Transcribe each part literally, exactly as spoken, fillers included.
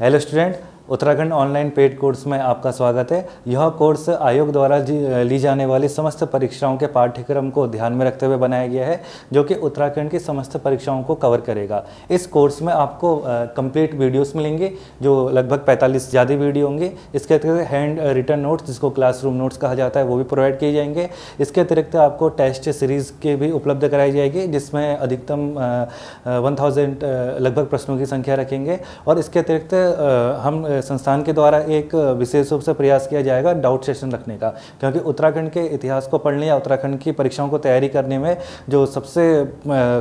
Hello student, Uttarakhand online paid course में आपका स्वागत है। यह कोर्स आयोग द्वारा ली जाने वाली समस्त परीक्षाओं के पाठ्यक्रम को ध्यान में रखते हुए बनाया गया है, जो कि उत्तराखंड की समस्त परीक्षाओं को कवर करेगा। इस कोर्स में आपको कंप्लीट वीडियोस मिलेंगे जो लगभग पैंतालीस ज़्यादा वीडियो होंगे। इसके अतिरिक्त हैंड रिटन नोट्स, जिसको क्लासरूम नोट्स कहा जाता है, वो भी प्रोवाइड किए जाएंगे। इसके अतिरिक्त आपको टेस्ट सीरीज़ के भी उपलब्ध कराई जाएगी, जिसमें अधिकतम वन थाउजेंड लगभग प्रश्नों की संख्या रखेंगे। और इसके अतिरिक्त हम संस्थान के द्वारा एक विशेष रूप से प्रयास किया जाएगा डाउट सेशन रखने का, क्योंकि उत्तराखंड के इतिहास को पढ़ने या उत्तराखंड की परीक्षाओं को तैयारी करने में जो सबसे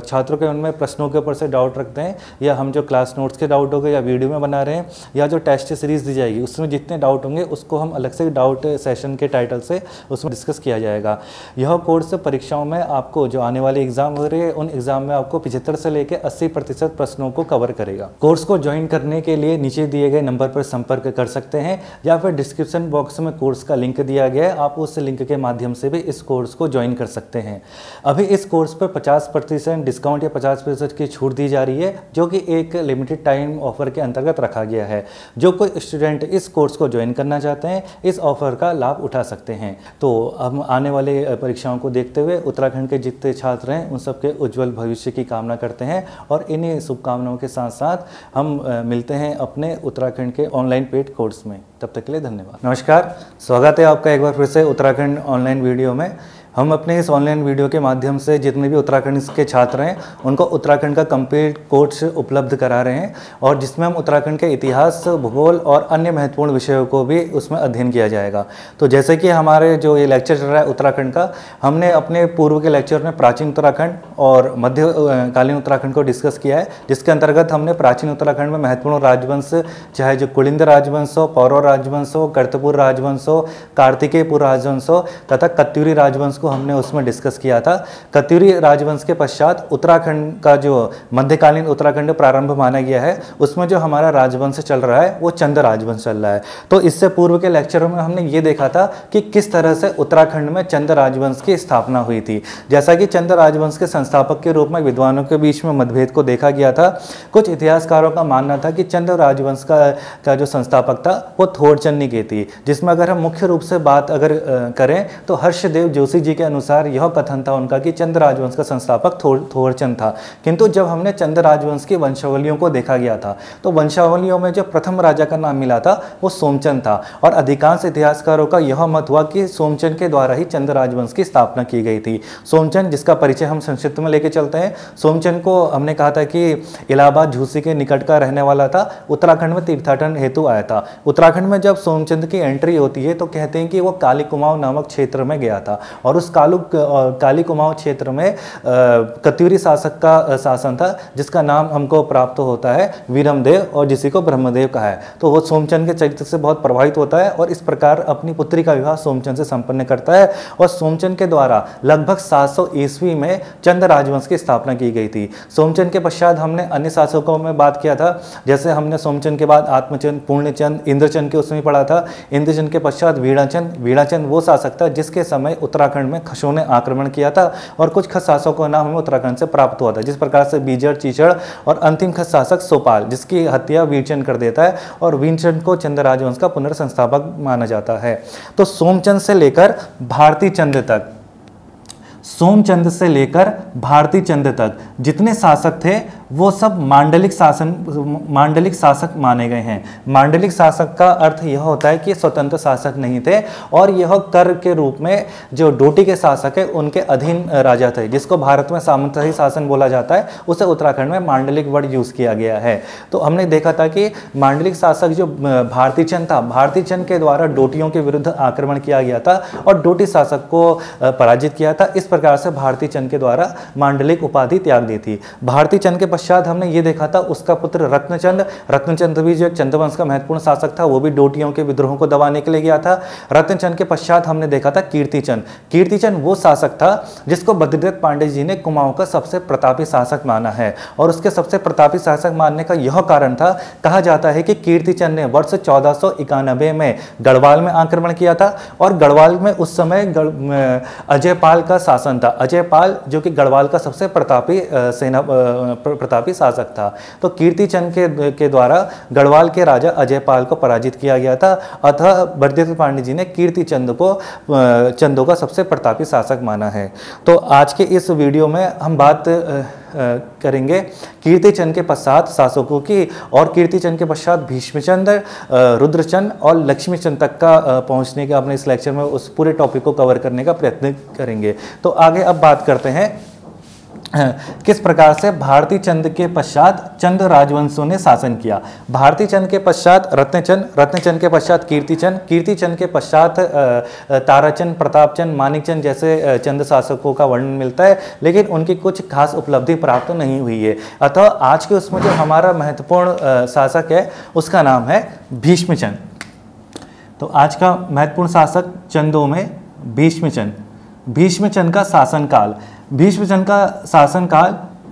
छात्रों के उनमें प्रश्नों के ऊपर से डाउट रखते हैं, या हम जो क्लास नोट्स के डाउट हो गए, या वीडियो में बना रहे हैं, या जो टेस्ट सीरीज़ दी जाएगी उसमें जितने डाउट होंगे उसको हम अलग से डाउट सेशन के टाइटल से उसमें डिस्कस किया जाएगा। यह कोर्स परीक्षाओं में आपको जो आने वाले एग्जाम हो रहे हैं उन एग्जाम में आपको पिछहत्तर से लेकर अस्सी प्रतिशत प्रश्नों को कवर करेगा। कोर्स को ज्वाइन करने के लिए नीचे दिए गए नंबर पर संपर्क कर सकते हैं, या फिर डिस्क्रिप्शन बॉक्स में कोर्स का लिंक दिया गया है, आप उस लिंक के माध्यम से भी इस कोर्स को ज्वाइन कर सकते हैं। अभी इस कोर्स पर पचास प्रतिशत डिस्काउंट या पचास प्रतिशत की छूट दी जा रही है, जो कि एक लिमिटेड टाइम ऑफर के अंतर्गत रखा गया है। जो कोई स्टूडेंट इस कोर्स को ज्वाइन करना चाहते हैं इस ऑफर का लाभ उठा सकते हैं। तो हम आने वाले परीक्षाओं को देखते हुए उत्तराखंड के जितने छात्र हैं उन सबके उज्जवल भविष्य की कामना करते हैं, और इन्हीं शुभकामनाओं के साथ साथ हम मिलते हैं अपने उत्तराखंड के ऑनलाइन पेड कोर्स में। तब तक के लिए धन्यवाद। नमस्कार, स्वागत है आपका एक बार फिर से उत्तराखंड ऑनलाइन वीडियो में। हम अपने इस ऑनलाइन वीडियो के माध्यम से जितने भी उत्तराखंड के छात्र हैं उनको उत्तराखंड का कंप्लीट कोर्स उपलब्ध करा रहे हैं, और जिसमें हम उत्तराखंड के इतिहास, भूगोल और अन्य महत्वपूर्ण विषयों को भी उसमें अध्ययन किया जाएगा। तो जैसे कि हमारे जो ये लेक्चर चल रहा है उत्तराखंड का, हमने अपने पूर्व के लेक्चर में प्राचीन उत्तराखंड और मध्यकालीन उत्तराखंड को डिस्कस किया है, जिसके अंतर्गत हमने प्राचीन उत्तराखंड में महत्वपूर्ण राजवंश, चाहे जो कुलिंद राजवंश हो, पौरव राजवंश हो, कर्तपुर राजवंश हो, कार्तिकेयपुर राजवंश हो, तथा कत्यूरी राजवंश को हमने उसमें डिस्कस किया था। कत्यूरी राजवंश के पश्चात उत्तराखंड का जो मध्यकालीन उत्तराखंड प्रारंभ माना गया है उसमें जो हमारा राजवंश चल रहा है वो चंद्र राजवंश चल रहा है। तो इससे पूर्व के लेक्चरों में हमने ये देखा था कि किस तरह से उत्तराखंड में चंद्र राजवंश की स्थापना हुई थी। जैसा कि चंद्र राजवंश के संस्थापक के रूप में विद्वानों के बीच में मतभेद को देखा गया था, कुछ इतिहासकारों का मानना था कि चंद्र राजवंश का, का जो संस्थापक था वो थोड़चन्नी के थी, जिसमें अगर हम मुख्य रूप से बात अगर करें तो हर्षदेव जोशी जी के अनुसार यह कथन था उनका कि चंद्र राजवंश का संस्थापक थोड़चंद था। किंतु जब हमने चंद्र राजवंश की वंशावलियों को देखा गया था तो वंशावलियों में जो प्रथम राजा का नाम मिला था वो सोमचंद था, और अधिकांश इतिहासकारों का यह मत हुआ कि सोमचंद के द्वारा ही चंद्र राजवंश की स्थापना की गई थी। सोमचंद, जिसका परिचय हम संक्षिप्त में लेकर चलते हैं, सोमचंद को हमने कहा था कि इलाहाबाद झूसी के निकट का रहने वाला था, उत्तराखंड में तीर्थाटन हेतु आया था। उत्तराखंड में जब सोमचंद की एंट्री होती है तो कहते हैं कि वो काली कुमाऊं नामक क्षेत्र में गया था, और उस कालू काली कुमाऊं क्षेत्र में कत्यूरी शासक का शासन था, जिसका नाम हमको प्राप्त होता है वीरमदेव, और जिसी को ब्रह्मदेव कहा है। तो वो सोमचंद के चरित्र से बहुत प्रभावित होता है और इस प्रकार अपनी पुत्री का विवाह सोमचंद से संपन्न करता है, और सोमचंद के द्वारा लगभग सात सौ ईस्वी में चंद्र राजवंश की स्थापना की गई थी। सोमचंद के पश्चात हमने अन्य शासकों में बात किया था, जैसे हमने सोमचंद के बाद आत्मचंद, पूर्णचंद, इंद्रचंद के उसमें पढ़ा था। इंद्रचंद के पश्चात वीणाचंद। वीणाचंद वो शासक था जिसके समय उत्तराखंड में खसों ने आक्रमण किया था, और कुछ खस शासकों का नाम हमें उत्तराखंड से प्राप्त हुआ था, जिस प्रकार से बीजड़, चीचड़, और अंतिम खस शासक सोपाल, जिसकी हत्या वीरचंद कर देता है, और वीरचंद को चंद्र राजवंश का पुनर्संस्थापक माना जाता है। तो सोमचंद से लेकर भारतीचंद तक, सोमचंद से लेकर भारतीचंद तक जितने शासक थे वो सब मांडलिक शासन मांडलिक शासक माने गए हैं। मांडलिक शासक का अर्थ यह होता है कि स्वतंत्र शासक नहीं थे, और यह कर के रूप में जो डोटी के शासक है उनके अधीन राजा थे, जिसको भारत में सामंतशाही शासन बोला जाता है, उसे उत्तराखंड में मांडलिक वर्ड यूज़ किया गया है। तो हमने देखा था कि मांडलिक शासक जो भारतीचंद था, भारतीचंद के द्वारा डोटियों के विरुद्ध आक्रमण किया गया था और डोटी शासक को पराजित किया था। इस प्रकार से भारतीचंद के द्वारा मांडलिक उपाधि त्याग दी थी। भारतीचंद के पश्चात हमने ये देखा था उसका पुत्र रत्नचंद, रत्नचंद भी जो एक चंद्रवंश का महत्वपूर्ण शासक था, वो भी डोटियों के विद्रोहों को दबाने के लिए गया था। रत्नचंद के पश्चात हमने देखा था कीर्तिचंद, कीर्तिचंद वो शासक था जिसको बद्रीदत्त पांडे जी ने कुमाऊं का सबसे प्रतापी शासक माना है, और उसके सबसे प्रतापी शासक मानने का यह कारण था, कहा जाता है कि कीर्तिचंद ने वर्ष चौदह सौ इक्यानबे में गढ़वाल में आक्रमण किया था, और गढ़वाल में उस समय अजयपाल का शासन था, अजयपाल जो कि गढ़वाल का सबसे प्रतापी सेना प्रतापी शासक था। तो कीर्तिचंद के के द्वारा गढ़वाल के राजा अजयपाल को पराजित किया गया था, अतः बद्रीदत्त पांडे जी ने कीर्तिचंद को चंदों का सबसे प्रतापी शासक माना है। तो आज के इस वीडियो में हम बात करेंगे कीर्तिचंद के पश्चात शासकों की, और कीर्तिचंद के पश्चात भीष्मचंद, रुद्रचंद और लक्ष्मीचंद तक का पहुंचने का अपने इस लेक्चर में उस पूरे टॉपिक को कवर करने का प्रयत्न करेंगे। तो आगे अब बात करते हैं किस प्रकार से भारतीचंद के पश्चात चंद राजवंशों ने शासन किया। भारतीचंद के पश्चात रत्नचंद, रत्नचंद के पश्चात कीर्तिचंद, कीर्तिचंद के पश्चात ताराचंद, प्रतापचंद, मानिकचंद जैसे चंद शासकों का वर्णन मिलता है, लेकिन उनकी कुछ खास उपलब्धि प्राप्त नहीं हुई है। अतः आज के उसमें जो हमारा महत्वपूर्ण शासक है उसका नाम है भीष्मचंद। तो आज का महत्वपूर्ण शासक चंदों में भीष्मचंद। भीष्मचंद का शासनकाल, भीष्मचंद का शासनकाल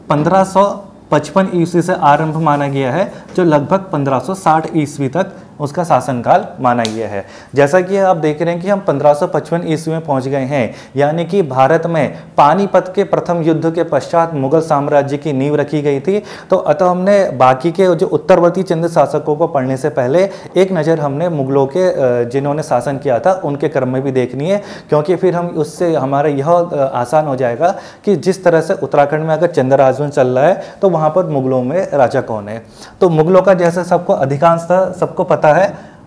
पंद्रह सौ पचपन ईस्वी से आरंभ माना गया है, जो लगभग पंद्रह सौ साठ ईस्वी तक उसका शासनकाल माना गया है। जैसा कि आप देख रहे हैं कि हम पंद्रह सौ पचपन ईस्वी में पहुंच गए हैं, यानी कि भारत में पानीपत के प्रथम युद्ध के पश्चात मुगल साम्राज्य की नींव रखी गई थी। तो अतः हमने बाकी के जो उत्तरवर्ती चंद शासकों को पढ़ने से पहले एक नज़र हमने मुगलों के जिन्होंने शासन किया था उनके क्रम में भी देखनी है, क्योंकि फिर हम उससे हमारा यह आसान हो जाएगा कि जिस तरह से उत्तराखंड में अगर चंद्र राजवंश चल रहा है तो वहाँ पर मुगलों में राजा कौन है। तो मुगलों का जैसे सबको अधिकांश सबको पता है,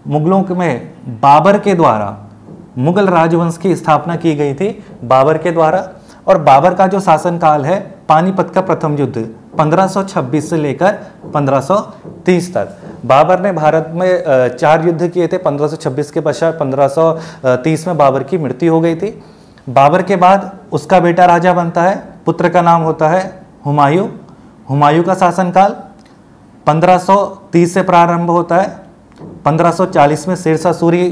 मुगलों में बाबर के द्वारा मुगल राजवंश की स्थापना की गई थी, बाबर के द्वारा, और बाबर का जो शासनकाल है पानीपत का प्रथम युद्ध पंद्रह सौ छब्बीस से लेकर पंद्रह सौ तीस तक। बाबर ने भारत में चार युद्ध किए थे, पंद्रह सौ छब्बीस के पश्चात पंद्रह सौ तीस में बाबर की मृत्यु हो गई थी। बाबर के बाद उसका बेटा राजा बनता है, पुत्र का नाम होता है हुमायूं। हुमायूं का शासनकाल पंद्रह सौ तीस से प्रारंभ होता है, पंद्रह सौ चालीस में सिरसा सूरी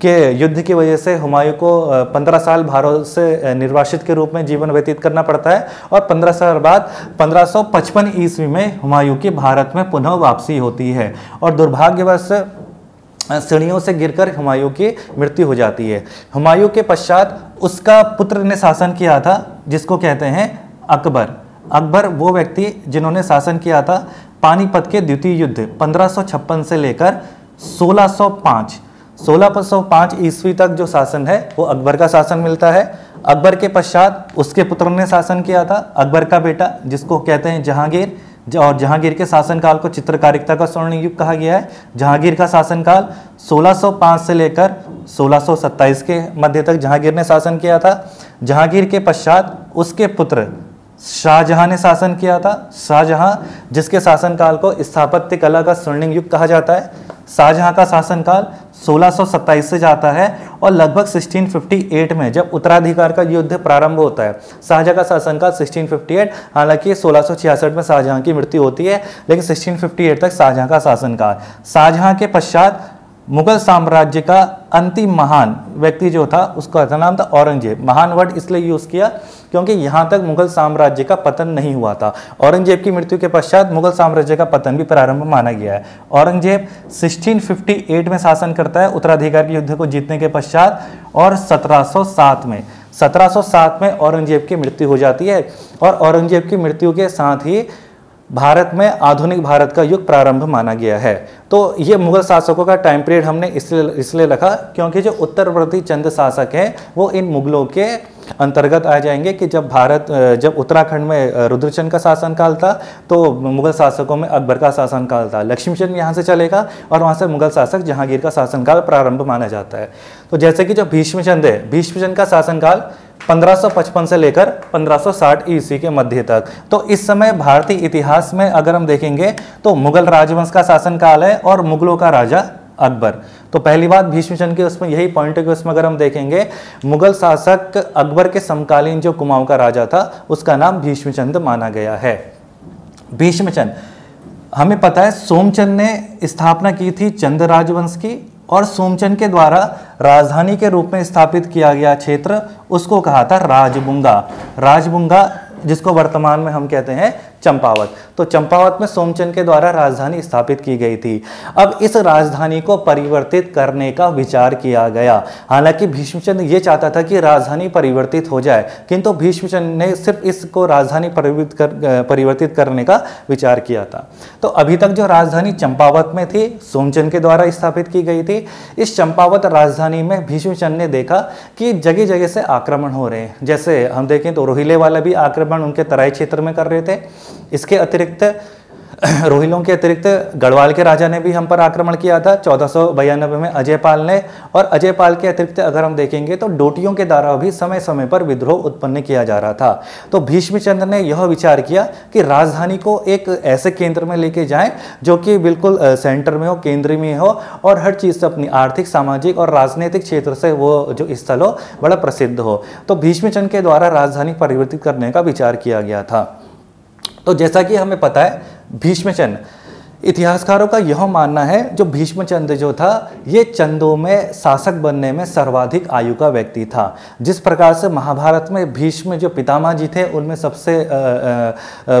के युद्ध की वजह से हुमायूं को पंद्रह साल भारत से निर्वासित के रूप में जीवन व्यतीत करना पड़ता है, और पंद्रह साल बाद पंद्रह सौ पचपन ईस्वी में हुमायूं की भारत में पुनः वापसी होती है, और दुर्भाग्यवश सीढ़ियों से गिरकर हुमायूं की मृत्यु हो जाती है। हुमायूं के पश्चात उसका पुत्र ने शासन किया था जिसको कहते हैं अकबर। अकबर वो व्यक्ति जिन्होंने शासन किया था पानीपत के द्वितीय युद्ध पंद्रह सौ छप्पन से लेकर सोलह सौ पाँच सोलह सौ पाँच ईस्वी तक जो शासन है वो अकबर का शासन मिलता है। अकबर के पश्चात उसके पुत्र ने शासन किया था, अकबर का बेटा, जिसको कहते हैं जहांगीर, और जहांगीर के शासनकाल को चित्रकारिता का स्वर्ण युग कहा गया है। जहांगीर का शासनकाल सोलह सौ पाँच से लेकर सोलह सौ सत्ताईस के मध्य तक जहांगीर ने शासन किया था। जहांगीर के पश्चात उसके पुत्र शाहजहाँ ने शासन किया था, शाहजहाँ जिसके शासनकाल को स्थापत्य कला का स्वर्णिम युग कहा जाता है। शाहजहाँ का शासनकाल सोलह सौ सत्ताईस से जाता है, और लगभग सोलह सौ अट्ठावन में जब उत्तराधिकार का युद्ध प्रारंभ होता है, शाहजहाँ का शासनकाल सोलह सौ अट्ठावन, हालांकि सोलह सौ छियासठ में शाहजहाँ की मृत्यु होती है, लेकिन सोलह सौ अट्ठावन तक शाहजहाँ का शासनकाल। शाहजहाँ के पश्चात मुगल साम्राज्य का अंतिम महान व्यक्ति जो था उसका नाम था औरंगजेब। महान वर्ड इसलिए यूज़ किया क्योंकि यहाँ तक मुगल साम्राज्य का पतन नहीं हुआ था। औरंगजेब की मृत्यु के पश्चात मुगल साम्राज्य का पतन भी प्रारंभ माना गया है। औरंगजेब सोलह सौ अट्ठावन में शासन करता है उत्तराधिकार के युद्ध को जीतने के पश्चात, और सत्रह सौ सात में सत्रह सौ सात में औरंगजेब की मृत्यु हो जाती है, और औरंगजेब की मृत्यु के साथ ही भारत में आधुनिक भारत का युग प्रारंभ माना गया है। तो ये मुगल शासकों का टाइम पीरियड हमने इसलिए इसलिए रखा क्योंकि जो उत्तरवर्ती चंद शासक हैं वो इन मुगलों के अंतर्गत आ जाएंगे कि जब भारत जब उत्तराखंड में रुद्रचंद का शासनकाल था तो मुगल शासकों में अकबर का शासनकाल था। लक्ष्मीचंद यहाँ से चलेगा और वहाँ से मुगल शासक जहांगीर का शासनकाल प्रारंभ माना जाता है। तो जैसे कि जो भीष्मचंद है, भीष्मचंद का शासनकाल पंद्रह सौ पचपन से लेकर पंद्रह सौ साठ ईस्वी के मध्य तक। तो इस समय भारतीय इतिहास में अगर हम देखेंगे तो मुगल राजवंश का शासनकाल है और मुगलों का राजा अकबर। तो पहली बात भीष्मचंद के उसमें यही पॉइंट है कि उसमें अगर हम देखेंगे मुगल शासक अकबर के समकालीन जो कुमाऊं का राजा था उसका नाम भीष्मचंद माना गया है। भीष्मचंद, हमें पता है सोमचंद ने स्थापना की थी चंद्र राजवंश की, और सोमचंद के द्वारा राजधानी के रूप में स्थापित किया गया क्षेत्र उसको कहा था राजबुंगा। राजबुंगा जिसको वर्तमान में हम कहते हैं चंपावत। तो चंपावत में सोमचंद के द्वारा राजधानी स्थापित की गई थी। अब इस राजधानी को परिवर्तित करने का विचार किया गया। हालांकि भीष्मचंद ये चाहता था कि राजधानी परिवर्तित हो जाए, किंतु भीष्मचंद ने सिर्फ इसको राजधानी परिवर्तित कर, परिवर्तित करने का विचार किया था। तो अभी तक जो राजधानी चंपावत में थी सोमचंद के द्वारा स्थापित की गई थी, इस चंपावत राजधानी में भीष्मचंद ने देखा कि जगह जगह से आक्रमण हो रहे हैं। जैसे हम देखें तो रोहिले वाला भी आक्रमण उनके तराई क्षेत्र में कर रहे थे। इसके अतिरिक्त रोहिलों के अतिरिक्त गढ़वाल के राजा ने भी हम पर आक्रमण किया था चौदह सौ बयानबे में अजयपाल ने, और अजयपाल के अतिरिक्त अगर हम देखेंगे तो डोटियों के द्वारा भी समय समय पर विद्रोह उत्पन्न किया जा रहा था। तो भीष्मचंद ने यह विचार किया कि राजधानी को एक ऐसे केंद्र में लेके जाएं जो कि बिल्कुल सेंटर में हो, केंद्र में हो, और हर चीज़ से अपनी आर्थिक, सामाजिक और राजनीतिक क्षेत्र से वो जो स्थल हो बड़ा प्रसिद्ध हो। तो भीष्मचंद के द्वारा राजधानी परिवर्तित करने का विचार किया गया था। तो जैसा कि हमें पता है भीष्मचंद, इतिहासकारों का यह मानना है जो भीष्मचंद जो था ये चंदों में शासक बनने में सर्वाधिक आयु का व्यक्ति था। जिस प्रकार से महाभारत में भीष्म जो पितामह जी थे उनमें सबसे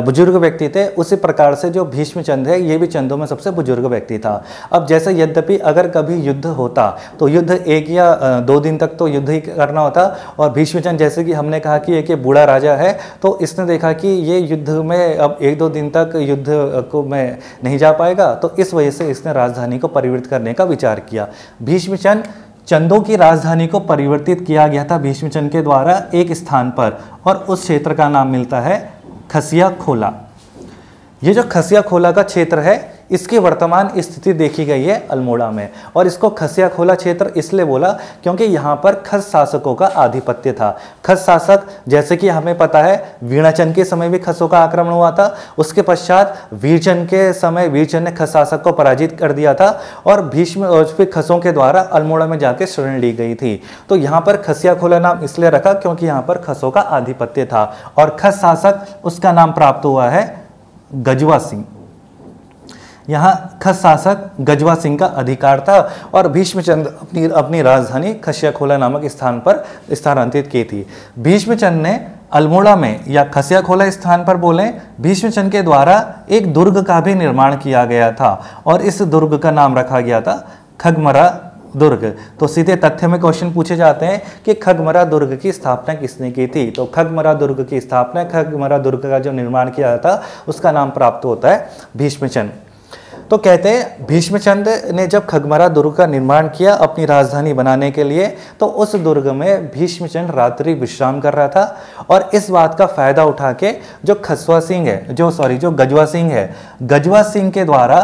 बुजुर्ग व्यक्ति थे, उसी प्रकार से जो भीष्मचंद है ये भी चंदों में सबसे बुजुर्ग व्यक्ति था। अब जैसे यद्यपि अगर कभी युद्ध होता तो युद्ध एक या दो दिन तक तो युद्ध ही करना होता, और भीष्मचंद जैसे कि हमने कहा कि एक ये बूढ़ा राजा है, तो इसने देखा कि ये युद्ध में अब एक दो दिन तक युद्ध को मैं नहीं पाएगा, तो इस वजह से इसने राजधानी को परिवर्तित करने का विचार किया। भीष्मचंद चंदों की राजधानी को परिवर्तित किया गया था भीष्मचंद के द्वारा एक स्थान पर, और उस क्षेत्र का नाम मिलता है खसिया खोला। ये जो खसिया खोला का क्षेत्र है इसकी वर्तमान स्थिति देखी गई है अल्मोड़ा में, और इसको खसिया खोला क्षेत्र इसलिए बोला क्योंकि यहाँ पर खस शासकों का आधिपत्य था। खस शासक जैसे कि हमें पता है वीणाचंद के समय भी खसों का आक्रमण हुआ था, उसके पश्चात वीरचंद के समय वीरचंद ने खस शासक को पराजित कर दिया था, और भीष्म और फिर खसों के द्वारा अल्मोड़ा में जाके शरण ली गई थी। तो यहाँ पर खसिया खोला नाम इसलिए रखा क्योंकि यहाँ पर खसों का आधिपत्य था, और खस शासक उसका नाम प्राप्त हुआ है गजवा सिंह। यहाँ खस शासक गजवा सिंह का अधिकार था, और भीष्मचंद अपनी अपनी राजधानी खसिया खोला नामक स्थान पर स्थानांतरित की थी। भीष्मचंद ने अल्मोड़ा में या खसिया खोला स्थान पर बोले भीष्मचंद के द्वारा एक दुर्ग का भी निर्माण किया गया था, और इस दुर्ग का नाम रखा गया था खगमरा दुर्ग। तो सीधे तथ्य में क्वेश्चन पूछे जाते हैं कि खगमरा दुर्ग की स्थापना किसने की थी, तो खगमरा दुर्ग की स्थापना, खगमरा दुर्ग का जो निर्माण किया था उसका नाम प्राप्त होता है भीष्मचंद। तो कहते हैं भीष्मचंद ने जब खगमरा दुर्ग का निर्माण किया अपनी राजधानी बनाने के लिए, तो उस दुर्ग में भीष्मचंद रात्रि विश्राम कर रहा था, और इस बात का फायदा उठा के जो खसवा सिंह है जो सॉरी जो गजवा सिंह है गजवा सिंह के द्वारा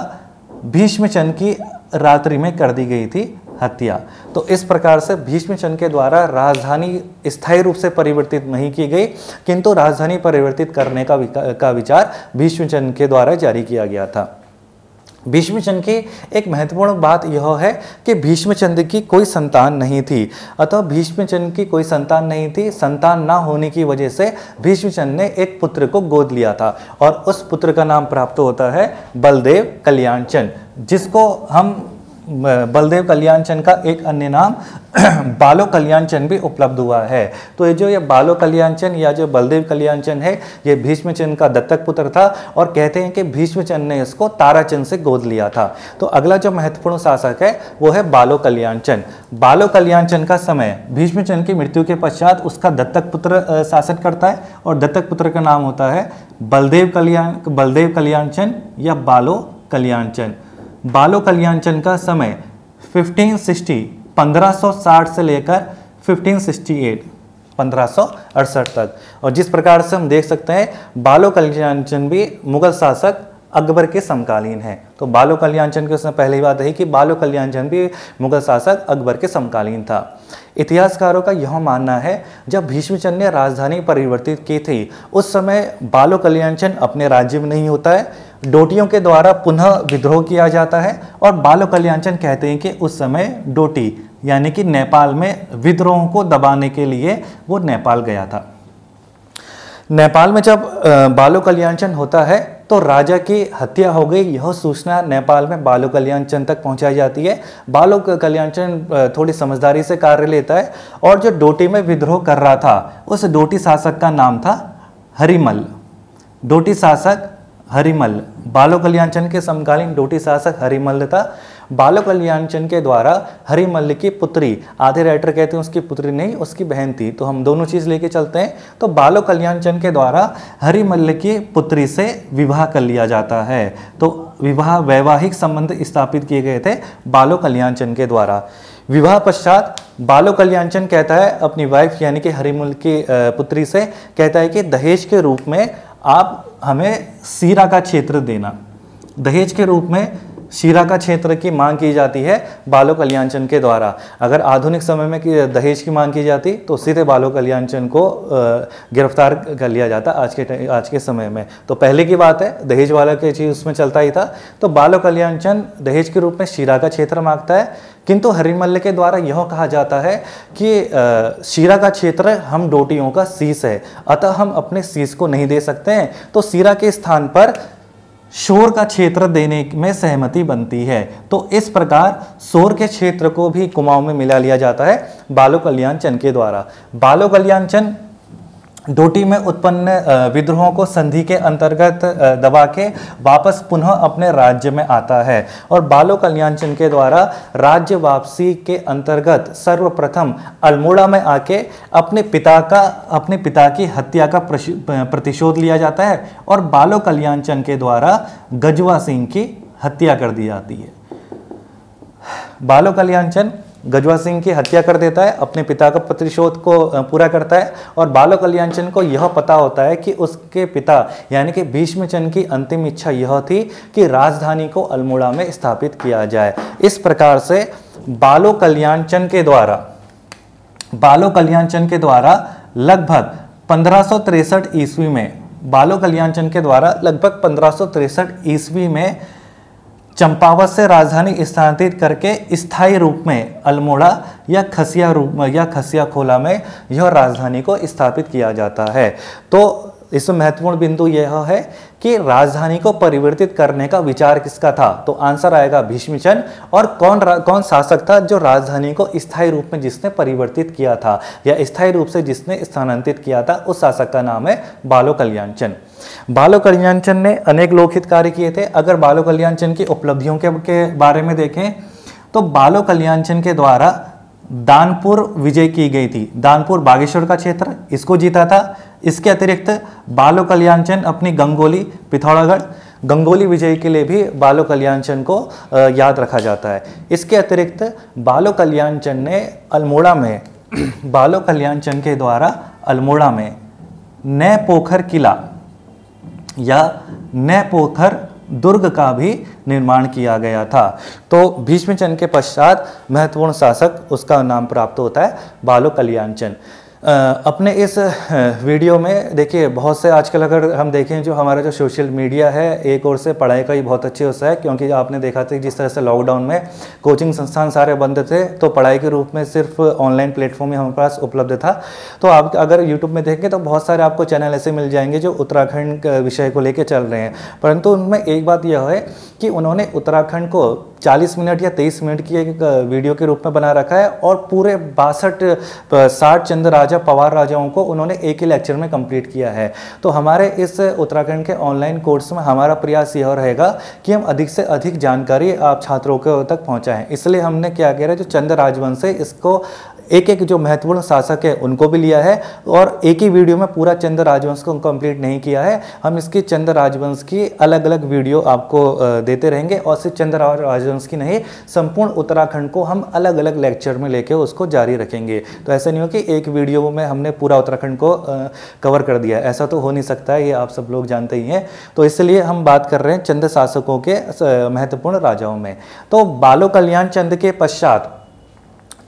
भीष्मचंद की रात्रि में कर दी गई थी हत्या। तो इस प्रकार से भीष्मचंद के द्वारा राजधानी स्थायी रूप से परिवर्तित नहीं की गई, किंतु राजधानी परिवर्तित करने का का विचार भीष्मचंद के द्वारा जारी किया गया था। भीष्मचंद की एक महत्वपूर्ण बात यह है कि भीष्मचंद की कोई संतान नहीं थी, अतः भीष्मचंद की कोई संतान नहीं थी। संतान ना होने की वजह से भीष्मचंद ने एक पुत्र को गोद लिया था, और उस पुत्र का नाम प्राप्त होता है बलदेव कल्याणचंद, जिसको हम बलदेव कल्याणचंद का एक अन्य नाम बालो कल्याणचंद भी उपलब्ध हुआ है। तो ये जो ये बालो कल्याणचंद या जो बलदेव कल्याणचंद है ये भीष्मचंद का दत्तक पुत्र था, और कहते हैं कि भीष्मचंद ने इसको ताराचंद से गोद लिया था। तो अगला जो महत्वपूर्ण शासक है वो है बालो कल्याणचंद। बालो कल्याणचंद का समय भीष्मचंद की मृत्यु के पश्चात उसका दत्तक पुत्र शासन करता है, और दत्तक पुत्र का नाम होता है बलदेव कल्याण बलदेव कल्याणचंद या बालो कल्याणचंद। बालो कल्याणचंद का समय पंद्रह सौ साठ से लेकर पंद्रह सौ अड़सठ पंद्रह सौ अड़सठ तक, और जिस प्रकार से हम देख सकते हैं बालो कल्याणचंद भी मुगल शासक अकबर के समकालीन हैं। तो बालो कल्याणचंद के उसमें पहली बात रही कि बालो कल्याणचंद भी मुगल शासक अकबर के समकालीन था। इतिहासकारों का यह मानना है जब भीष्मचंद ने राजधानी परिवर्तित की थी उस समय बालो कल्याणचंद अपने राज्य में नहीं होता है, डोटियों के द्वारा पुनः विद्रोह किया जाता है, और बालो कल्याणचंद कहते हैं कि उस समय डोटी यानी कि नेपाल में विद्रोहों को दबाने के लिए वो नेपाल गया था। नेपाल में जब बालो कल्याणचंद होता है तो तो राजा की हत्या हो गई। यह सूचना नेपाल में बालो कल्याणचंद तक पहुंचाई जाती है। बालो कल्याणचंद थोड़ी समझदारी से कार्य लेता है और जो डोटी में विद्रोह कर रहा था उस डोटी शासक का नाम था हरिमल। डोटी शासक हरिमल, बालो कल्याणचंद के समकालीन डोटी शासक हरिमल था। बालो कल्याणचंद के द्वारा हरिमल की पुत्री, आधे राइटर कहते हैं उसकी पुत्री नहीं उसकी बहन थी, तो हम दोनों चीज़ लेके चलते हैं, तो बालो कल्याणचंद के द्वारा हरिमल की पुत्री से विवाह कर लिया जाता है। तो विवाह वैवाहिक संबंध स्थापित किए गए थे बालो कल्याणचंद के द्वारा। विवाह पश्चात बालो कल्याणचंद कहता है अपनी वाइफ यानी कि हरिमल की पुत्री से, कहता है कि दहेज के रूप में आप हमें सीरा का क्षेत्र देना। दहेज के रूप में सीरा का क्षेत्र की मांग की जाती है बालो कल्याणचंद के द्वारा। अगर आधुनिक समय में कि दहेज की मांग की जाती तो सीधे बालो कल्याणचंद को गिरफ्तार कर लिया जाता आज के आज के समय में। तो पहले की बात है, दहेज वाला के चीज़ उसमें चलता ही था। तो बालो कल्याणचंद दहेज के रूप में सीरा का क्षेत्र मांगता है, किंतु हरिमल के द्वारा यह कहा जाता है कि सीरा का क्षेत्र हम डोटियों का शीश है, अतः हम अपने शीश को नहीं दे सकते हैं, तो सीरा के स्थान पर शोर का क्षेत्र देने में सहमति बनती है। तो इस प्रकार शोर के क्षेत्र को भी कुमाऊं में मिला लिया जाता है बालो कल्याणचंद के द्वारा। बालो कल्याणचंद डोटी में उत्पन्न विद्रोहों को संधि के अंतर्गत दबा के वापस पुनः अपने राज्य में आता है और बालो कल्याणचंद के द्वारा राज्य वापसी के अंतर्गत सर्वप्रथम अल्मोड़ा में आके अपने पिता का अपने पिता की हत्या का प्रतिशोध लिया जाता है और बालो कल्याणचंद के द्वारा गजवा सिंह की हत्या कर दी जाती है। बालो कल्याणचंद गजवा सिंह की हत्या कर देता है, अपने पिता का प्रतिशोध को पूरा करता है और बालो कल्याणचंद को यह पता होता है कि उसके पिता यानी कि भीष्मचंद की अंतिम इच्छा यह थी कि राजधानी को अल्मोड़ा में स्थापित किया जाए। इस प्रकार से बालो कल्याणचंद के द्वारा बालो कल्याणचंद के द्वारा लगभग पंद्रह सौ तिरसठ ईस्वी में बालो कल्याणचंद के द्वारा लगभग पंद्रह सौ तिरसठ ईस्वी में चंपावत से राजधानी स्थानांतरित करके स्थायी रूप में अल्मोड़ा या खसिया रूप या खसिया खोला में यह राजधानी को स्थापित किया जाता है। तो इसमें महत्वपूर्ण बिंदु यह है कि राजधानी को परिवर्तित करने का विचार किसका था, तो आंसर आएगा भीष्मचंद। और कौन कौन शासक था जो राजधानी को स्थायी रूप में जिसने परिवर्तित किया था या स्थायी रूप से जिसने स्थानांतरित किया था, उस शासक का नाम है बालो कल्याणचंद। बालो कल्याणचंद ने अनेक लोकहित कार्य किए थे। अगर बालो कल्याणचंद की उपलब्धियों के, के बारे में देखें तो बालो कल्याणचंद के द्वारा दानपुर विजय की गई थी। दानपुर बागेश्वर का क्षेत्र, इसको जीता था। इसके अतिरिक्त बालो कल्याणचंद अपनी गंगोली पिथौरागढ़ गंगोली विजय के लिए भी बालो कल्याणचंद को याद रखा जाता है। इसके अतिरिक्त बालो कल्याणचंद ने अल्मोड़ा में बालो कल्याणचंद के द्वारा अल्मोड़ा में नए पोखर किला या नए पोखर दुर्ग का भी निर्माण किया गया था। तो भीष्मचंद के पश्चात महत्वपूर्ण शासक उसका नाम प्राप्त होता है बालो कल्याणचंद। अपने इस वीडियो में देखिए बहुत से आजकल अगर हम देखें जो हमारा जो सोशल मीडिया है, एक ओर से पढ़ाई का ही बहुत अच्छे हिस्सा है, क्योंकि आपने देखा था जिस तरह से लॉकडाउन में कोचिंग संस्थान सारे बंद थे तो पढ़ाई के रूप में सिर्फ ऑनलाइन प्लेटफॉर्म ही हमारे पास उपलब्ध था। तो आप अगर यूट्यूब में देखें तो बहुत सारे आपको चैनल ऐसे मिल जाएंगे जो उत्तराखंड विषय को लेकर चल रहे हैं, परंतु उनमें एक बात यह है कि उन्होंने उत्तराखंड को चालीस मिनट या तेईस मिनट की एक वीडियो के रूप में बना रखा है और पूरे बासठ साठ चंद्र राजा पवार राजाओं को उन्होंने एक ही लेक्चर में कंप्लीट किया है। तो हमारे इस उत्तराखंड के ऑनलाइन कोर्स में हमारा प्रयास यह रहेगा कि हम अधिक से अधिक जानकारी आप छात्रों के तक पहुंचाएं। इसलिए हमने क्या कह रहे हैं जो चंद्र राजवंश है इसको एक एक जो महत्वपूर्ण शासक है उनको भी लिया है और एक ही वीडियो में पूरा चंद्र राजवंश को कंप्लीट नहीं किया है। हम इसकी चंद्र राजवंश की अलग अलग वीडियो आपको देते रहेंगे और सिर्फ चंद्र राजवंश की नहीं संपूर्ण उत्तराखंड को हम अलग अलग लेक्चर में लेके उसको जारी रखेंगे। तो ऐसा नहीं हो कि एक वीडियो में हमने पूरा उत्तराखंड को कवर कर दिया, ऐसा तो हो नहीं सकता है, ये आप सब लोग जानते ही हैं। तो इसलिए हम बात कर रहे हैं चंद्र शासकों के महत्वपूर्ण राजाओं में। तो बालो कल्याण चंद के पश्चात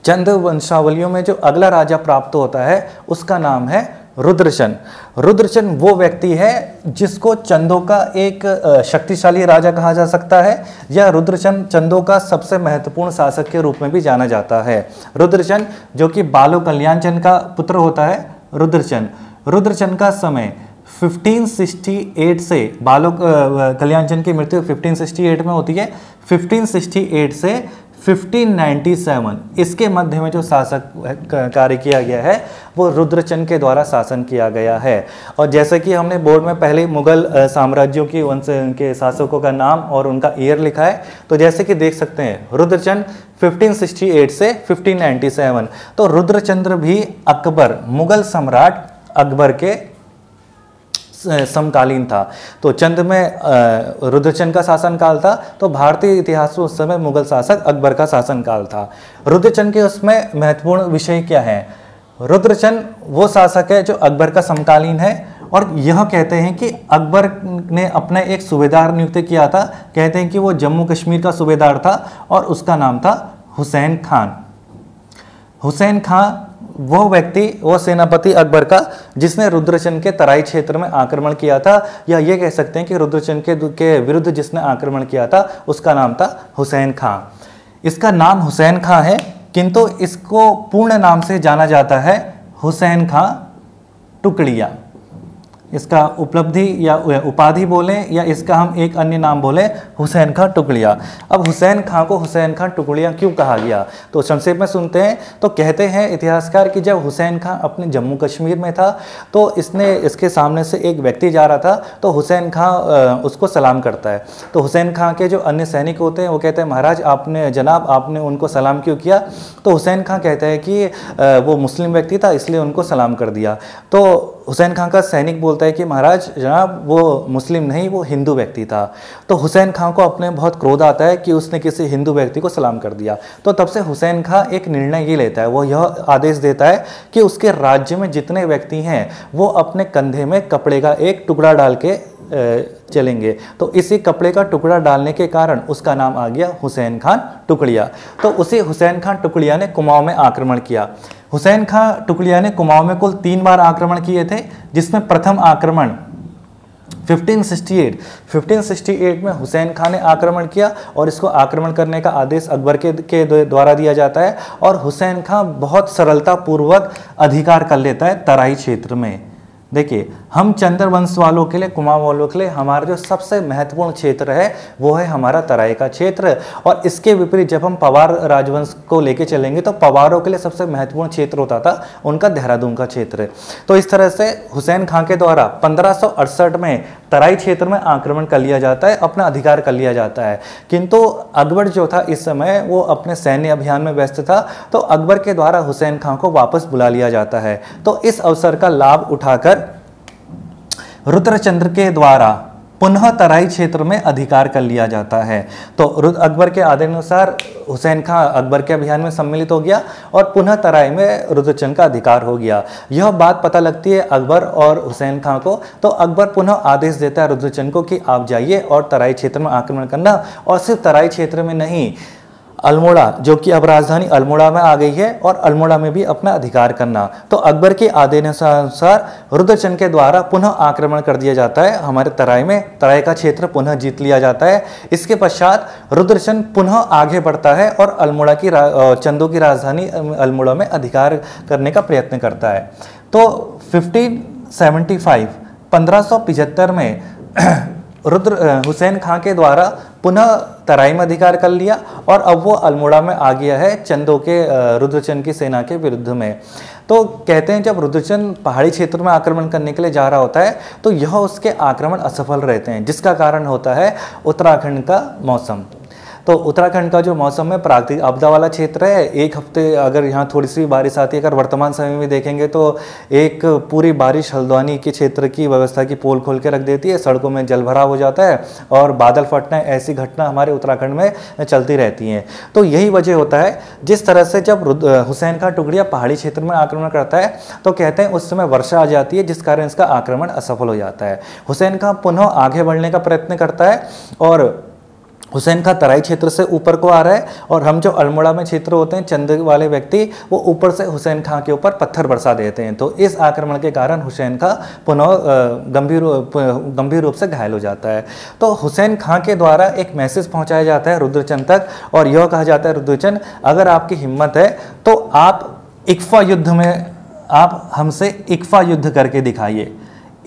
चंद्र वंशावलियों में जो अगला राजा प्राप्त होता है उसका नाम है रुद्रचंद। रुद्रचंद वो व्यक्ति है जिसको चंदों का एक शक्तिशाली राजा कहा जा सकता है या रुद्रचंद चंदों का सबसे महत्वपूर्ण शासक के रूप में भी जाना जाता है। रुद्रचंद जो कि बालो कल्याणचंद का पुत्र होता है। रुद्रचंद रुद्रचंद का समय पंद्रह सौ अड़सठ से बालो कल्याणचंद की मृत्यु पंद्रह सौ अड़सठ में होती है। पंद्रह सौ अड़सठ से पंद्रह सौ सत्तानवे इसके मध्य में जो शासक कार्य किया गया है वो रुद्रचंद के द्वारा शासन किया गया है। और जैसे कि हमने बोर्ड में पहले मुगल साम्राज्यों की वंश के शासकों का नाम और उनका ईयर लिखा है, तो जैसे कि देख सकते हैं रुद्रचंद पंद्रह सौ अड़सठ से पंद्रह सौ सत्तानवे। तो रुद्रचंद्र भी अकबर मुगल सम्राट अकबर के समकालीन था। तो चंद्र में रुद्रचंद का शासनकाल था, तो भारतीय इतिहास में उस समय मुगल शासक अकबर का शासनकाल था। रुद्रचंद के उसमें महत्वपूर्ण विषय क्या है? रुद्रचंद वो शासक है जो अकबर का समकालीन है और यह कहते हैं कि अकबर ने अपने एक सूबेदार नियुक्त किया था, कहते हैं कि वो जम्मू कश्मीर का सूबेदार था और उसका नाम था हुसैन खान। हुसैन खान वो व्यक्ति, वो सेनापति अकबर का जिसने रुद्रचंद के तराई क्षेत्र में आक्रमण किया था, या ये कह सकते हैं कि रुद्रचंद के के विरुद्ध जिसने आक्रमण किया था उसका नाम था हुसैन खां। इसका नाम हुसैन खां है किंतु इसको पूर्ण नाम से जाना जाता है हुसैन खां टुकड़िया। इसका उपलब्धि या उपाधि बोलें या इसका हम एक अन्य नाम बोलें, हुसैन खां टुकड़िया। अब हुसैन खां को हुसैन खां टुकड़िया क्यों कहा गया, तो संक्षेप में सुनते हैं। तो कहते हैं इतिहासकार कि जब हुसैन खां अपने जम्मू कश्मीर में था तो इसने इसके सामने से एक व्यक्ति जा रहा था, तो हुसैन खां उसको सलाम करता है। तो हुसैन खां के जो अन्य सैनिक होते हैं वो कहते हैं महाराज आपने जनाब आपने उनको सलाम क्यों किया? तो हुसैन खां कहते हैं कि वो मुस्लिम व्यक्ति था इसलिए उनको सलाम कर दिया। तो हुसैन खां का सैनिक बोलता है कि महाराज जनाब वो मुस्लिम नहीं वो हिंदू व्यक्ति था। तो हुसैन खां को अपने बहुत क्रोध आता है कि उसने किसी हिंदू व्यक्ति को सलाम कर दिया। तो तब से हुसैन खां एक निर्णय ये लेता है, वो यह आदेश देता है कि उसके राज्य में जितने व्यक्ति हैं वो अपने कंधे में कपड़े का एक टुकड़ा डाल के चलेंगे। तो इसी कपड़े का टुकड़ा डालने के कारण उसका नाम आ गया हुसैन खान टुकड़िया। तो उसी हुसैन खान टुकड़िया ने कुमाऊं में आक्रमण किया। हुसैन खां टुकड़िया ने कुमाऊं में कुल तीन बार आक्रमण किए थे, जिसमें प्रथम आक्रमण पंद्रह सौ अड़सठ में हुसैन खां ने आक्रमण किया और इसको आक्रमण करने का आदेश अकबर के के द्वारा दिया जाता है और हुसैन खां बहुत सरलतापूर्वक अधिकार कर लेता है तराई क्षेत्र में। देखिए हम चंद्रवंश वालों के लिए, कुमाऊं वालों के लिए हमारा जो सबसे महत्वपूर्ण क्षेत्र है वो है हमारा तराई का क्षेत्र। और इसके विपरीत जब हम पवार राजवंश को लेके चलेंगे तो पवारों के लिए सबसे महत्वपूर्ण क्षेत्र होता था उनका देहरादून का क्षेत्र। तो इस तरह से हुसैन खां के द्वारा पंद्रह सौ अड़सठ में तराई क्षेत्र में आक्रमण कर लिया जाता है, अपना अधिकार कर लिया जाता है। किंतु अकबर जो था इस समय वो अपने सैन्य अभियान में व्यस्त था, तो अकबर के द्वारा हुसैन खां को वापस बुला लिया जाता है। तो इस अवसर का लाभ उठाकर रुद्रचंद्र के द्वारा पुनः तराई क्षेत्र में अधिकार कर लिया जाता है। तो अकबर के आदेशानुसार हुसैन खां अकबर के अभियान में सम्मिलित हो गया और पुनः तराई में रुद्रचंद का अधिकार हो गया। यह बात पता लगती है अकबर और हुसैन खां को। तो अकबर पुनः आदेश देता है रुद्रचंद को कि आप जाइए और तराई क्षेत्र में आक्रमण करना, और सिर्फ तराई क्षेत्र में नहीं अल्मोड़ा जो कि अब राजधानी अल्मोड़ा में आ गई है, और अल्मोड़ा में भी अपना अधिकार करना। तो अकबर के आदेशानुसार रुद्रचंद के द्वारा पुनः आक्रमण कर दिया जाता है हमारे तराई में, तराई का क्षेत्र पुनः जीत लिया जाता है। इसके पश्चात रुद्रचंद पुनः आगे बढ़ता है और अल्मोड़ा की चंदों की राजधानी अल्मोड़ा में अधिकार करने का प्रयत्न करता है। तो फिफ्टीन सेवेंटी फाइव पंद्रह सौ पिचहत्तर में रुद्र हुसैन खां के द्वारा पुनः तराई में अधिकार कर लिया और अब वो अल्मोड़ा में आ गया है चंदों के रुद्रचंद की सेना के विरुद्ध में। तो कहते हैं जब रुद्रचंद पहाड़ी क्षेत्र में आक्रमण करने के लिए जा रहा होता है तो यह उसके आक्रमण असफल रहते हैं, जिसका कारण होता है उत्तराखंड का मौसम। तो उत्तराखंड का जो मौसम है प्राकृतिक आपदा वाला क्षेत्र है। एक हफ्ते अगर यहाँ थोड़ी सी बारिश आती है, अगर वर्तमान समय में देखेंगे तो एक पूरी बारिश हल्द्वानी के क्षेत्र की व्यवस्था की पोल खोल के रख देती है, सड़कों में जलभराव हो जाता है और बादल फटना, ऐसी घटना हमारे उत्तराखंड में चलती रहती हैं। तो यही वजह होता है जिस तरह से जब हुसैन खां टुकड़िया पहाड़ी क्षेत्र में आक्रमण करता है तो कहते हैं उस समय वर्षा आ जाती है, जिस कारण इसका आक्रमण असफल हो जाता है। हुसैन खां पुनः आगे बढ़ने का प्रयत्न करता है और हुसैन खां तराई क्षेत्र से ऊपर को आ रहा है, और हम जो अल्मोड़ा में क्षेत्र होते हैं चंद वाले व्यक्ति वो ऊपर से हुसैन खां के ऊपर पत्थर बरसा देते हैं। तो इस आक्रमण के कारण हुसैन खां पुनः गंभीर गंभीर रूप से घायल हो जाता है। तो हुसैन खां के द्वारा एक मैसेज पहुंचाया जाता है रुद्रचंद तक और यह कहा जाता है रुद्रचंद अगर आपकी हिम्मत है तो आप इक्फा युद्ध में आप हमसे इक्फा युद्ध करके दिखाइए।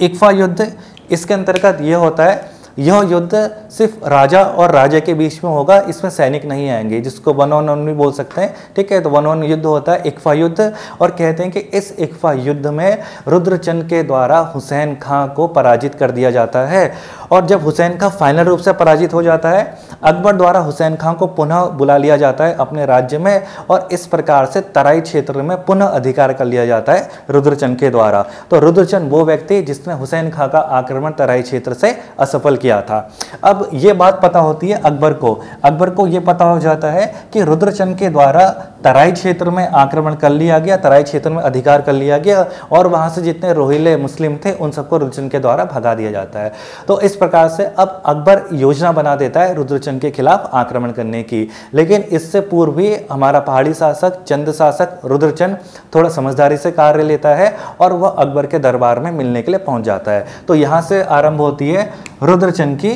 इक्फा युद्ध, इसके अंतर्गत यह होता है, यह युद्ध सिर्फ राजा और राजा के बीच में होगा, इसमें सैनिक नहीं आएंगे, जिसको वन ऑन वन भी बोल सकते हैं, ठीक है। तो वन ऑन युद्ध होता है इक्फा युद्ध, और कहते हैं कि इस इक्फा युद्ध में रुद्रचंद के द्वारा हुसैन खां को पराजित कर दिया जाता है। और जब हुसैन खां फाइनल रूप से पराजित हो जाता है, अकबर द्वारा हुसैन खां को पुनः बुला लिया जाता है अपने राज्य में, और इस प्रकार से तराई क्षेत्र में पुनः अधिकार कर लिया जाता है रुद्रचंद के द्वारा। तो रुद्रचंद वो व्यक्ति जिसने हुसैन खां का आक्रमण तराई क्षेत्र से असफल किया था। अब ये बात पता होती है अकबर को, अकबर को ये पता हो जाता है कि रुद्रचंद के द्वारा तराई क्षेत्र में आक्रमण कर लिया गया, तराई क्षेत्र में अधिकार कर लिया गया, और वहाँ से जितने रोहिले मुस्लिम थे उन सबको रुद्रचंद के द्वारा भगा दिया जाता है। तो इस प्रकार से अब अकबर योजना बना देता है रुद्रचंद के खिलाफ आक्रमण करने की। लेकिन इससे पूर्व भी हमारा पहाड़ी शासक चंद शासक रुद्रचंद थोड़ा समझदारी से कार्य लेता है और वह अकबर के दरबार में मिलने के लिए पहुँच जाता है। तो यहाँ से आरंभ होती है रुद्रचंद की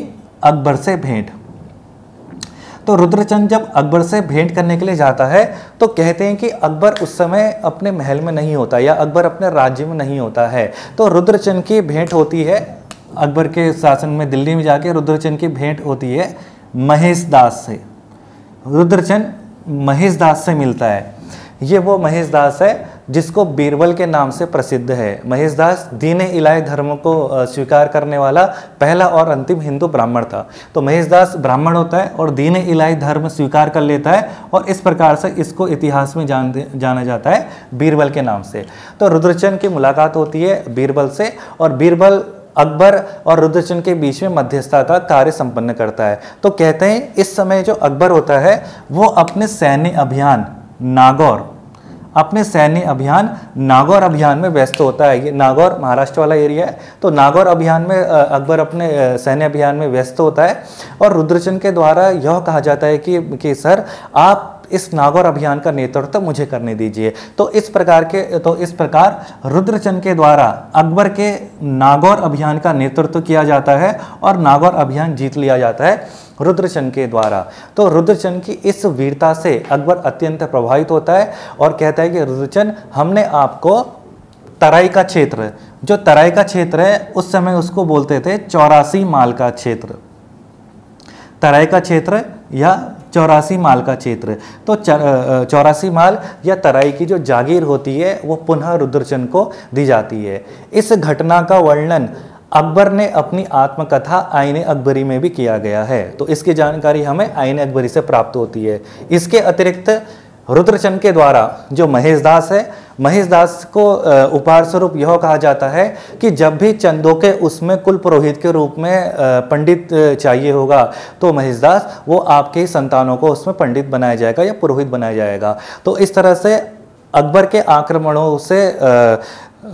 अकबर से भेंट। तो रुद्रचंद जब अकबर से भेंट करने के लिए जाता है तो कहते हैं कि अकबर उस समय अपने महल में नहीं होता या अकबर अपने राज्य में नहीं होता है। तो रुद्रचंद की भेंट होती है अकबर के शासन में, दिल्ली में जाके रुद्रचंद की भेंट होती है महेश दास से। रुद्रचंद महेश दास से मिलता है। ये वो महेश दास है जिसको बीरबल के नाम से प्रसिद्ध है। महेश दास दीने इलाही धर्म को स्वीकार करने वाला पहला और अंतिम हिंदू ब्राह्मण था। तो महेश दास ब्राह्मण होता है और दीने इलाही धर्म स्वीकार कर लेता है, और इस प्रकार से इसको इतिहास में जान जाना जाता है बीरबल के नाम से। तो रुद्रचंद की मुलाकात होती है बीरबल से, और बीरबल अकबर और रुद्रचंद के बीच में मध्यस्थता का कार्य संपन्न करता है। तो कहते हैं इस समय जो अकबर होता है वो अपने सैन्य अभियान नागौर अपने सैन्य अभियान नागौर अभियान में व्यस्त होता है। ये नागौर महाराष्ट्र वाला एरिया है। तो नागौर अभियान में अकबर अपने सैन्य अभियान में व्यस्त होता है, और रुद्रचंद के द्वारा यह कहा जाता है कि कि सर आप इस नागौर अभियान का नेतृत्व मुझे करने दीजिए। तो इस प्रकार के तो इस प्रकार रुद्रचंद के द्वारा अकबर के नागौर अभियान का नेतृत्व किया जाता है और नागौर अभियान जीत लिया जाता है रुद्रचंद के द्वारा। तो रुद्रचंद की इस वीरता से अकबर अत्यंत प्रभावित होता है और कहता है कि रुद्रचंद, हमने आपको तराई का क्षेत्र, जो तराई का क्षेत्र है उस समय उसको बोलते थे चौरासी माल का क्षेत्र, तराई का क्षेत्र या चौरासी माल का क्षेत्र। तो चौरासी माल या तराई की जो जागीर होती है वो पुनः रुद्रचंद को दी जाती है। इस घटना का वर्णन अकबर ने अपनी आत्मकथा आईने अकबरी में भी किया गया है। तो इसकी जानकारी हमें आईने अकबरी से प्राप्त होती है। इसके अतिरिक्त रुद्रचंद के द्वारा जो महेश दास है, महेश दास को उपहार स्वरूप यह कहा जाता है कि जब भी चंदों के उसमें कुल पुरोहित के रूप में पंडित चाहिए होगा तो महेश दास वो आपके संतानों को उसमें पंडित बनाया जाएगा या पुरोहित बनाया जाएगा। तो इस तरह से अकबर के आक्रमणों से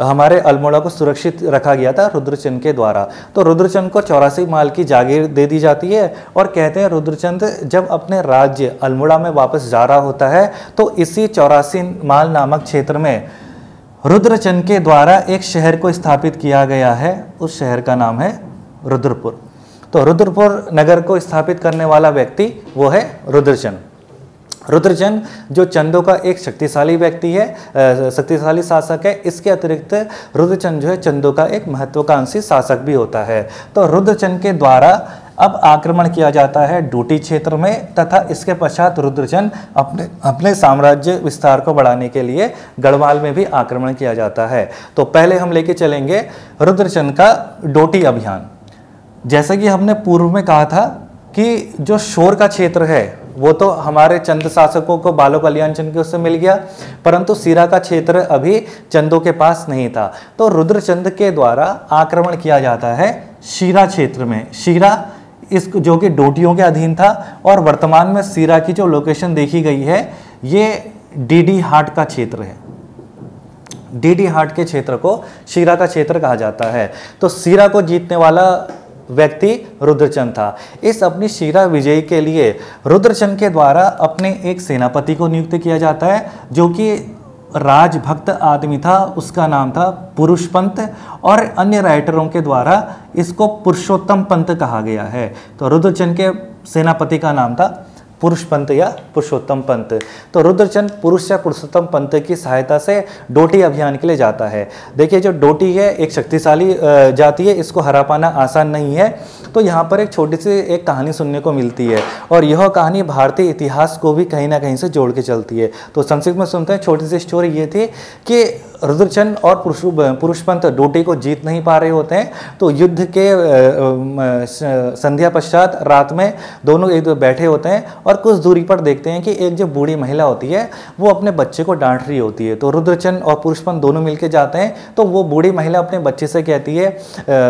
हमारे अल्मोड़ा को सुरक्षित रखा गया था रुद्रचंद के द्वारा। तो रुद्रचंद को चौरासी माल की जागीर दे दी जाती है, और कहते हैं रुद्रचंद जब अपने राज्य अल्मोड़ा में वापस जा रहा होता है तो इसी चौरासी माल नामक क्षेत्र में रुद्रचंद के द्वारा एक शहर को स्थापित किया गया है। उस शहर का नाम है रुद्रपुर। तो रुद्रपुर नगर को स्थापित करने वाला व्यक्ति वो है रुद्रचंद। रुद्रचंद जो चंदों का एक शक्तिशाली व्यक्ति है, शक्तिशाली शासक है। इसके अतिरिक्त रुद्रचंद जो है चंदों का एक महत्वाकांक्षी शासक भी होता है। तो रुद्रचंद के द्वारा अब आक्रमण किया जाता है डोटी क्षेत्र में, तथा इसके पश्चात रुद्रचंद अपने अपने साम्राज्य विस्तार को बढ़ाने के लिए गढ़वाल में भी आक्रमण किया जाता है। तो पहले हम लेके चलेंगे रुद्रचंद का डोटी अभियान। जैसा कि हमने पूर्व में कहा था कि जो शोर का क्षेत्र है वो तो हमारे चंद शासकों को बालो कल्याणचंद के उससे मिल गया, परंतु सिरा का क्षेत्र अभी चंदों के पास नहीं था। तो रुद्रचंद के द्वारा आक्रमण किया जाता है शीरा क्षेत्र में। शीरा इसको जो कि डोटियों के अधीन था, और वर्तमान में सिरा की जो लोकेशन देखी गई है ये डीडी हाट का क्षेत्र है। डीडी हाट के क्षेत्र को शीरा का क्षेत्र कहा जाता है। तो सिरा को जीतने वाला व्यक्ति रुद्रचंद था। इस अपनी शीरा विजयी के लिए रुद्रचंद के द्वारा अपने एक सेनापति को नियुक्त किया जाता है जो कि राजभक्त आदमी था। उसका नाम था पुरुषपंत, और अन्य राइटरों के द्वारा इसको पुरुषोत्तम पंत कहा गया है। तो रुद्रचंद के सेनापति का नाम था पुरुष पंत या पुरुषोत्तम पंत। तो रुद्रचंद पुरुष या पुरुषोत्तम पंत की सहायता से डोटी अभियान के लिए जाता है। देखिए जो डोटी है एक शक्तिशाली जाति है, इसको हरा पाना आसान नहीं है। तो यहाँ पर एक छोटी सी एक कहानी सुनने को मिलती है और यह कहानी भारतीय इतिहास को भी कहीं ना कहीं से जोड़ के चलती है। तो संक्षिप्त में सुनते हैं, छोटी सी स्टोरी ये थी कि रुद्रचंद और पुरुष पुरुषपंत डोटी को जीत नहीं पा रहे होते हैं। तो युद्ध के संध्या पश्चात रात में दोनों एक दो बैठे होते हैं और कुछ दूरी पर देखते हैं कि एक जो बूढ़ी महिला होती है वो अपने बच्चे को डांट रही होती है। तो रुद्रचंद और पुरुषपंत दोनों मिलकर जाते हैं। तो वो बूढ़ी महिला अपने बच्चे से कहती है,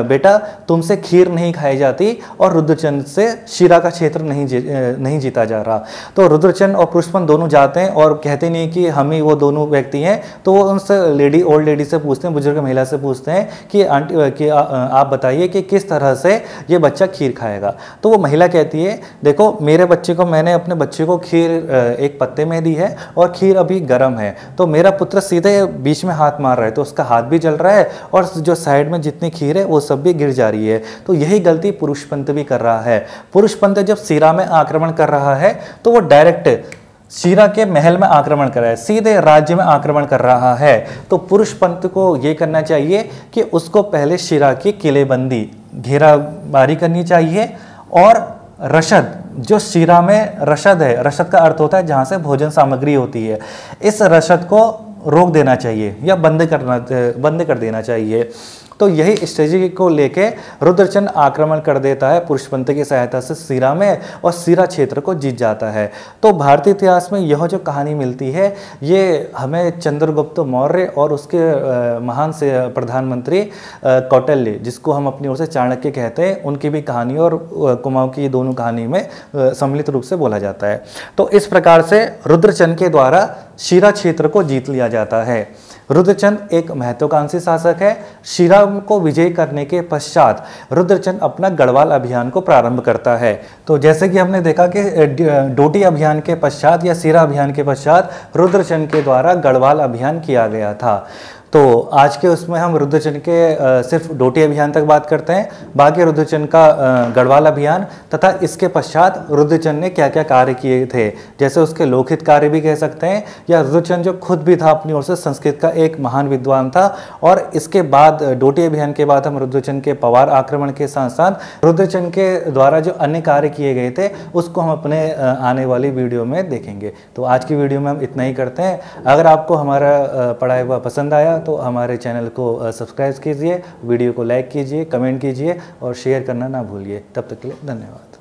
बेटा तुमसे खीर नहीं खाई जाती और रुद्रचंद से शीरा का क्षेत्र नहीं जी, नहीं जीता जा रहा। तो रुद्रचंद और पुरुषपंत दोनों जाते हैं और कहते नहीं कि हम ही वो दोनों व्यक्ति हैं। तो वो उनसे लेडी ओल्ड लेडी से पूछते हैं, बुजुर्ग महिला से पूछते हैं कि आंटी कि आप बताइए कि किस तरह से ये बच्चा खीर खाएगा। तो वो महिला कहती है, देखो मेरे बच्चे को मैंने अपने बच्चे को खीर एक पत्ते में दी है और खीर अभी गर्म है। तो मेरा पुत्र सीधे बीच में हाथ मार रहा है तो उसका हाथ भी जल रहा है और जो साइड में जितनी खीर है वो सब भी गिर जा रही है। तो यही गलती पुरुषपंत भी कर रहा है। पुरुषपंत जब शीरा में आक्रमण कर रहा है तो वो डायरेक्ट शीरा के महल में आक्रमण कर रहा है, सीधे राज्य में आक्रमण कर रहा है। तो पुरुषपंत को ये करना चाहिए कि उसको पहले शीरा की किलेबंदी घेराबारी करनी चाहिए और रसद, जो शीरा में रसद है, रसद का अर्थ होता है जहाँ से भोजन सामग्री होती है, इस रसद को रोक देना चाहिए या बंद करना बंद कर देना चाहिए। तो यही स्ट्रेटजी को लेके रुद्रचंद आक्रमण कर देता है पुरुषपंत की सहायता से शीरा में और शीरा क्षेत्र को जीत जाता है। तो भारतीय इतिहास में यह जो कहानी मिलती है ये हमें चंद्रगुप्त मौर्य और उसके महान से प्रधानमंत्री कौटिल्य, जिसको हम अपनी ओर से चाणक्य कहते हैं, उनकी भी कहानी और कुमाऊं की दोनों कहानी में सम्मिलित रूप से बोला जाता है। तो इस प्रकार से रुद्रचंद के द्वारा शीरा क्षेत्र को जीत लिया जाता है। रुद्रचंद एक महत्वाकांक्षी शासक है। शीरा को विजय करने के पश्चात रुद्रचंद अपना गढ़वाल अभियान को प्रारंभ करता है। तो जैसे कि हमने देखा कि डोटी अभियान के पश्चात या शीरा अभियान के पश्चात रुद्रचंद के द्वारा गढ़वाल अभियान किया गया था। तो आज के उसमें हम रुद्रचंद के सिर्फ डोटी अभियान तक बात करते हैं, बाकी रुद्रचंद का गढ़वाल अभियान तथा इसके पश्चात रुद्रचंद ने क्या क्या कार्य किए थे, जैसे उसके लोकहित कार्य भी कह सकते हैं या रुद्रचंद जो खुद भी था अपनी ओर से संस्कृत का एक महान विद्वान था। और इसके बाद डोटी अभियान के बाद हम रुद्रचंद के पवार आक्रमण के साथ साथ रुद्रचंद के द्वारा जो अन्य कार्य किए गए थे उसको हम अपने आने वाली वीडियो में देखेंगे। तो आज की वीडियो में हम इतना ही करते हैं। अगर आपको हमारा पढ़ाया हुआ पसंद आया तो हमारे चैनल को सब्सक्राइब कीजिए, वीडियो को लाइक कीजिए, कमेंट कीजिए और शेयर करना ना भूलिए। तब तक के लिए धन्यवाद।